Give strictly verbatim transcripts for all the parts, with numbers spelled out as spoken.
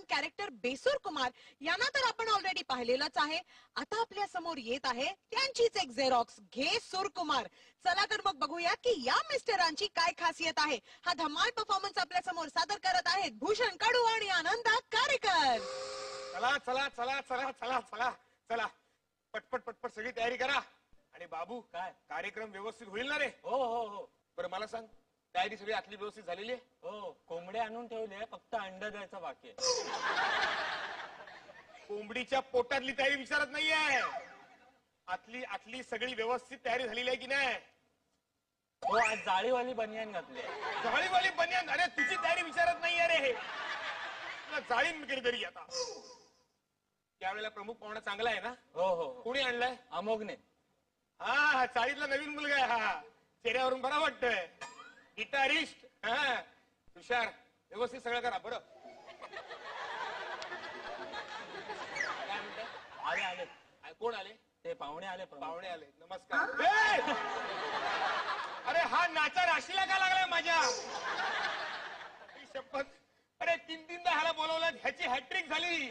One character बेसूर Kumar यांना तर आपण ऑलरेडी पाहिलेलंच आहे। आता आपल्या समोर येत आहे त्यांचीच एक झेरॉक्स घेसूर कुमार। चला तर मग बघूया की या मिस्टरांची काय खासियत आहे। हा धमाल परफॉर्मन्स आपल्या समोर सादर करत आहेत भूषण कडू आणि आनंदा कारेकर। चला चला चला चला चला चला चला पटपट पटपट सगळी तयारी करा। आणि बाबू काय कार्यक्रम व्यवस्थित होईल ना रे? हो हो हो। पर मला सांग तयारी सगळी आतली व्यवस्थित झालेली आहे? हो, कोंबडे आणून ठेवले, फक्त अंडा द्यायचं बाकी आहे। कोंबडीच्या पोटातली तयारी विचारत नाहीये, आतली आतली सगळी व्यवस्थित तयारी झालेली आहे की नाही? हो, आज जाळीवाली बनियान घातली। जाळीवाली बनियान? अरे तुझी तयारी विचारत नाहीये रे, जाळीन कधीतरी आता। त्यावेळेला प्रमुख पाहुणा चांगला आहे ना? हो हो। कोणी आणलाय? अमोघने। हा हा, चाळीतला नवीन मुलगा आहे। हा, चेहऱ्यावरून बरा वाटतोय, गिटारिस्ट। हा, तुषार व्यवस्थित सगळं करा बरं। आले आले। कोण आले? ते पाहुणे आले। पाहुणे आले, नमस्कार। अरे हा नाचा राशीला का लागलाय माझ्या? शपथ, अरे तीन तीनदा ह्याला बोलवलं, ह्याची हॅट्रिक झाली।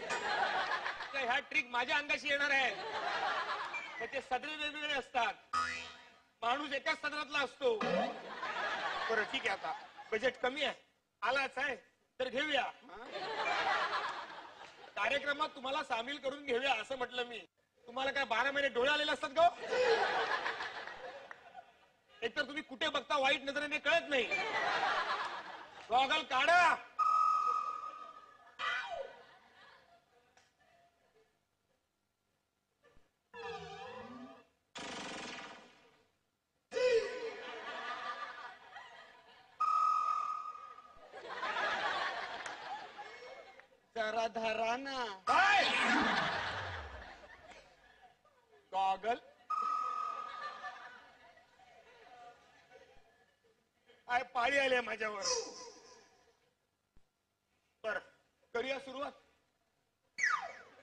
हॅट्रिक माझ्या अंगाशी येणार आहे। त्याचे सदरे वेगवेगळे असतात, माणूस एकाच सदरातला असतो। बरं ठीक आहे, आता बजेट कमी आहे, आलाच आहे तर घेऊया। कार्यक्रमात तुम्हाला सामील करून घेऊया असं म्हटलं मी। तुम्हाला काय बारा महिने डोळे आलेले असतात का? एकतर तुम्ही कुठे बघता वाईट नजरेने कळत नाही। गॉगल काढा। धराना गॉगल। आय पाळी आली माझ्यावर। बर करूया सुरुवात।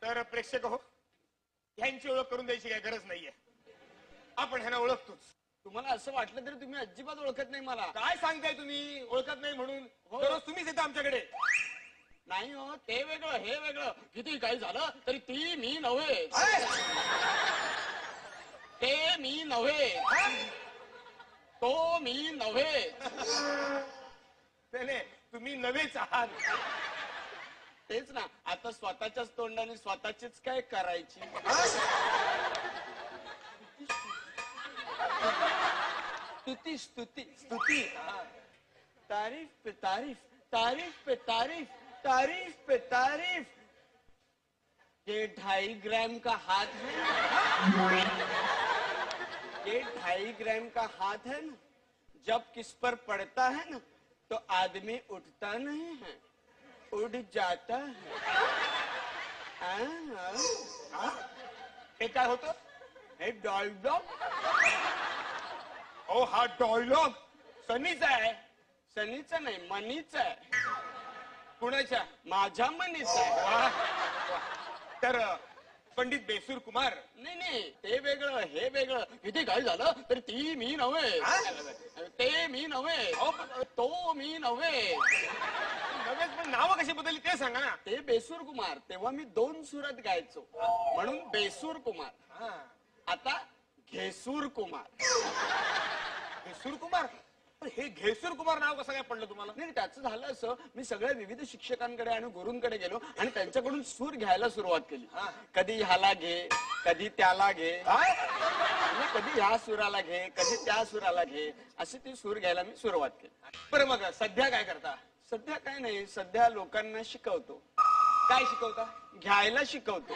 तर प्रेक्षक हो, ह्यांची ओळख करून द्यायची काय गरज नाहीये, आपण ह्यांना ओळखतोच। तुम्हाला असं वाटलं तरी तुम्ही अजिबात ओळखत नाही मला। काय सांगताय तुम्ही ओळखत नाही म्हणून? दररोज तुम्हीच येता आमच्याकडे। नाही हो, ते वेगळं हे वेगळं, किती काही झालं तरी ती मी नव्हे, ते मी नव्हे, तो मी नव्हे, तुम्ही नव्हेच आहात। तेच ना, आता स्वतःच्याच तोंडाने स्वतःचीच काय करायची। स्तुती स्तुती स्तुती, तारीफ पे तारीफ, तारीफ पे तारीफ, तारीफ पे तारीफ। ये ढाई ग्राम का हाथ है, ये ढाई ग्राम का हाथ है ना, जब किस पर पड़ता है ना तो आदमी उठता नहीं है, उड़ जाता है। आ, हे काय होतं? हे डायलॉग। ओ हा डायलॉग सनीचा आहे। सनीचा नाही, मनीचा आहे। कुणाच्या? माझ्या मनीचा। तर पंडित बेसूर कुमार। नाही नाही, ते वेगळं हे वेगळं, किती काय झालं तर ती मी नव्हे, ते मी नव्हे, तो मी नव्हे। नव्हेच, पण नाव कशी बदलली ते सांगा ना। ते बेसूर कुमार, तेव्हा मी दोन सुरात गायचो म्हणून बेसूर कुमार। आता घेसूर कुमार। घेसूर कुमार, हे घेसूर कुमार नाव कसं काय पडलं तुम्हाला? नाही, त्याचं झालं असं, मी सगळ्या विविध शिक्षकांकडे आणि गुरूंकडे गेलो आणि त्यांच्याकडून सूर घ्यायला सुरुवात केली। कधी ह्याला घे, कधी त्याला घे, कधी ह्या सुराला घे, कधी त्या सुराला घे, अशी ती सूर घ्यायला मी सुरुवात केली। बरं मग सध्या काय करता? सध्या काय नाही, सध्या लोकांना शिकवतो। काय शिकवता? घ्यायला शिकवतो,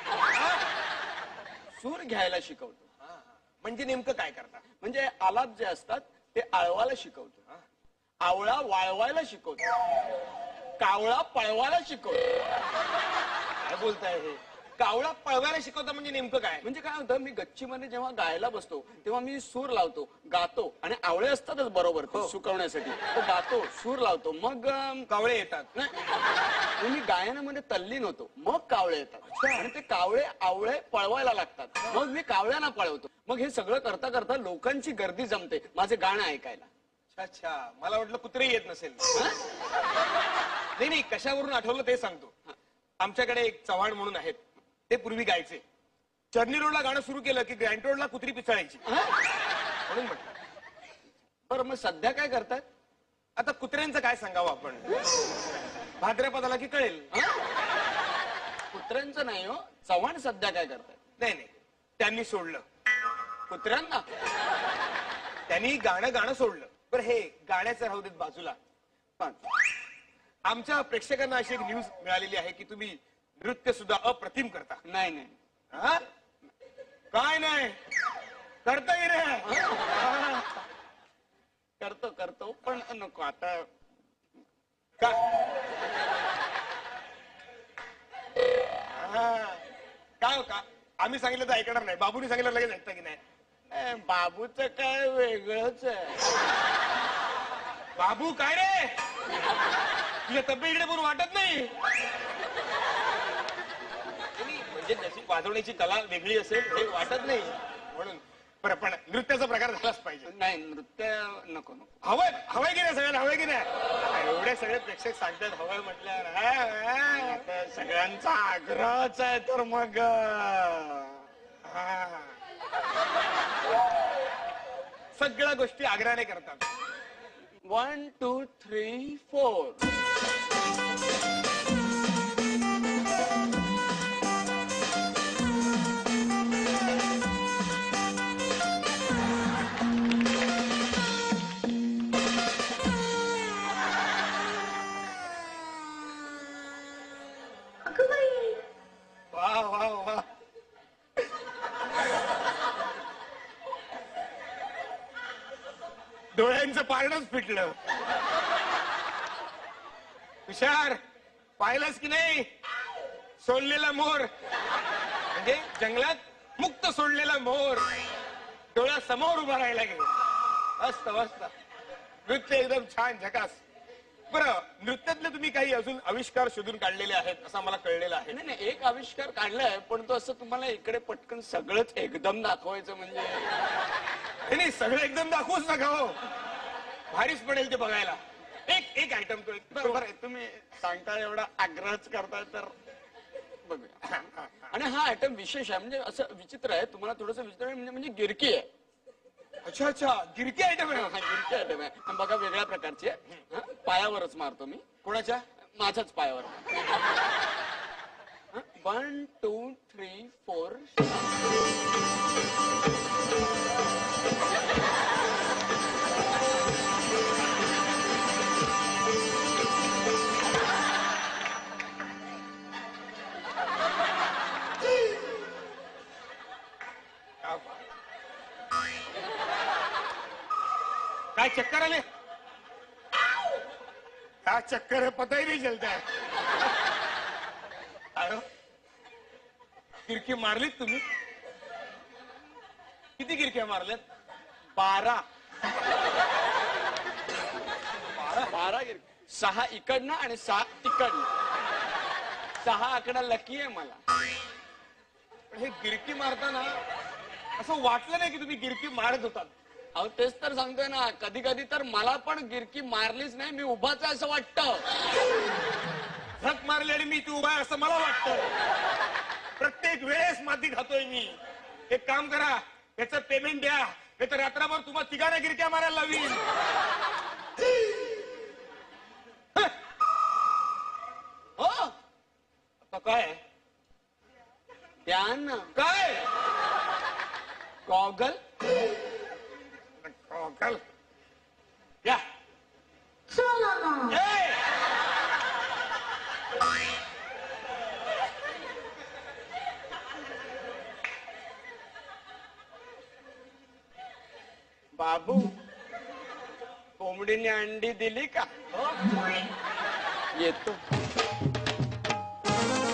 सूर घ्यायला शिकवतो। म्हणजे नेमकं काय करता? म्हणजे आलाप जे असतात ते आळवायला शिकवतो, आवळा वाळवायला शिकवतो, कावळा पळवायला शिकवतो। काय बोलताय हे? कावळा पळवायला शिकवतो म्हणजे नेमकं काय? म्हणजे काय होतं, मी गच्चीमध्ये जेव्हा गायला बसतो तेव्हा मी सूर लावतो, गातो, आणि आवळे असतातच बरोबर सुकवण्यासाठी, तो गातो, सूर लावतो, मग कावळे येतात। मी गायनामध्ये तल्लीन होतो, मग कावळे येतात आणि ते कावळे आवळे पळवायला लागतात, मग मी कावळ्यांना पळवतो। मग हे सगळं करता करता लोकांची गर्दी जमते माझे गाणं ऐकायला। अच्छा, मला वाटलं कुत्रे येत नसेल। नाही नाही, कशावरून आठवलं ते सांगतो। आमच्याकडे एक चव्हाण म्हणून आहेत ते पूर्वी गायचे. चर्नी रोडला गाणं सुरू केलं की ग्रँट रोडला कुत्री पिसाळायची म्हणून म्हटलं. बरं मग सध्या काय करतात? आता कुत्र्यांचं काय सांगावं आपण, भाद्रपदाला की कळेल. कुत्र्यांचं नाही हो, चव्हाण सध्या काय करतात? नाही नाही, त्यांनी सोडलं कुत्र्यांना, त्यांनी गाणं गाणं सोडलं. बरं हे गाण्याचं राहू देत बाजूला, पण आमच्या प्रेक्षकांना अशी एक न्यूज मिळालेली आहे की तुम्ही नृत्य सुद्धा अप्रतिम करता. नाही नाही हा? काय नाही करता येईल करतो करतो पण नको आता का काय का आम्ही सांगितलं तर ऐकणार नाही, बाबूने सांगितलं लगेच ऐकता की नाही. बाबूचं काय वेगळंच आहे. बाबू काय रे तुझ्या तब्येत इकडे पण वाटत नाही. म्हणजे जशी वाजवण्याची कला वेगळी असेल हे वाटत नाही म्हणून. बरं पण नृत्याचा प्रकार झालाच पाहिजे. नाही नृत्य नको नको. हवंय हवंय की नाही सगळ्यांना, हवंय की नाही? एवढे सगळे प्रेक्षक सांगतात हवंय म्हटल्यावर सगळ्यांचा आग्रहच आहे. तर मग सगळ्या गोष्टी आग्रहाने करतात. One two three four. डोळ्यांचं पारणच फिटलं. हुशार, पाहिलंच की नाही सोडलेला मोर, म्हणजे जंगलात मुक्त सोडलेला मोर डोळ्यासमोर उभा राहायला गेला. मस्त मस्त, नृत्य एकदम छान, झकास. बरं नृत्यातले तुम्ही काही अजून आविष्कार शोधून काढलेले आहेत असं मला कळलेलं आहे. नाही नाही, एक आविष्कार काढलाय पण तो असं तुम्हाला इकडे पटकन सगळंच एकदम दाखवायचं म्हणजे. नाही सगळं एकदम दाखवूच नका हो, भारीच पडेल ते बघायला. एक एक आयटम तो बरोबर आहे, तुम्ही सांगता एवढा आग्रहच करताय तर बघूया. आणि हा आयटम विशेष आहे, म्हणजे असं विचित्र आहे, तुम्हाला थोडंसं विचित्र आहे म्हणजे गिरकी आहे. अच्छा अच्छा, गिरकी आयटम आहे. हा गिरकी आयटम आहे बघा, वेगळ्या प्रकारची आहे. पायावरच मारतो मी. कोणाच्या? माझ्याच पायावर. One two three four. काय चक्कर आले? काय चक्कर है पता ही नहीं चलता है. आयो गिरकी मारलीत तुम्ही? किती गिरक्या मारल्यात? बारा. बारा बारा गिरक्या, सहा इकडनं आणि सहा तिकडनं. सहा आकडा लकी आहे मला. हे गिरकी मारताना असं वाटलं नाही की तुम्ही गिरकी मारत होता? अहो तेच तर सांगतोय ना, कधी कधी तर मला पण गिरकी मारलीच नाही, मी उभाच असं वाटतं. झक मारली आणि मी तू उभा असं मला वाटतं. प्रत्येक वेळेस माती खातोय मी. एक काम करा, याचं पेमेंट द्या, नाही तर रात्रभर तुम्हाला तिघांना गिरक्या मारायला लावीन. हो आता काय ध्यान काय गॉगल गॉगल या बाबू कोंबडीने अंडी दिली का? येतो.